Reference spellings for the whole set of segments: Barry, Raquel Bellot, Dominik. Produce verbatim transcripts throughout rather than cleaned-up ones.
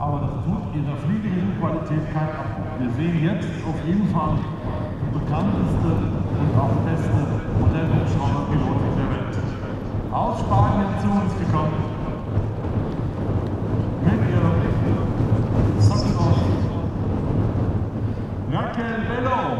aber das tut in der fliegerischen Qualität keinen Abbruch. Wir sehen jetzt auf jeden Fall die bekannteste und auch beste Modellhubschrauberpilotin der Welt. Aus Spanien zu uns gekommen, mit ihrem Sockenrock, Raquel Bellot.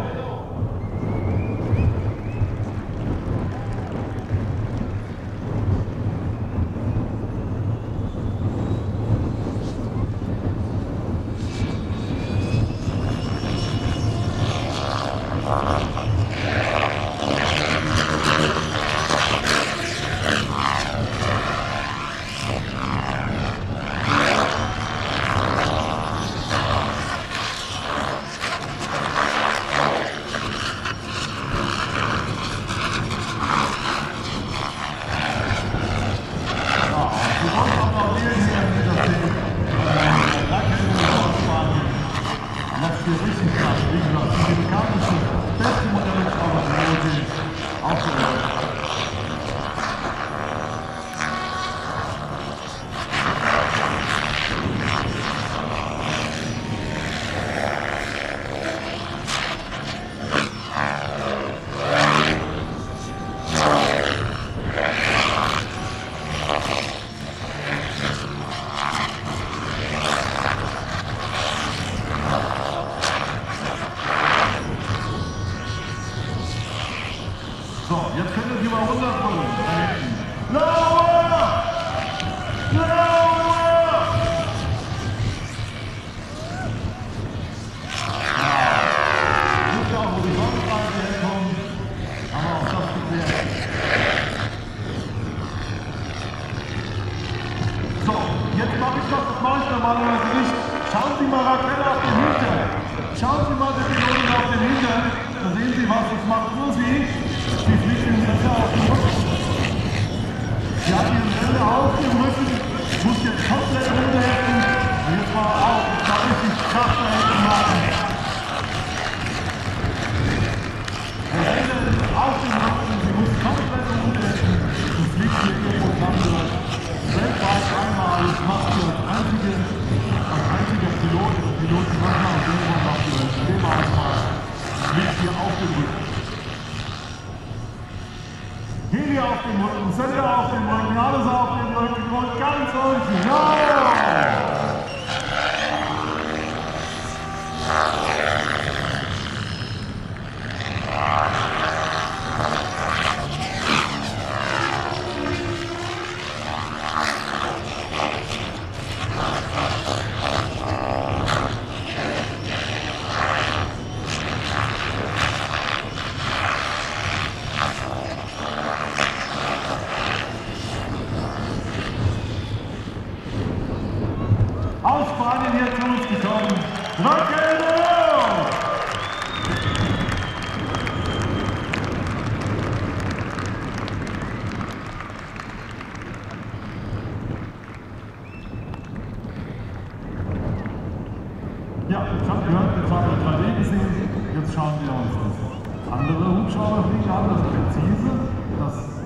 Schauen wir uns das andere Hubschrauber fliegen an, das präzise, das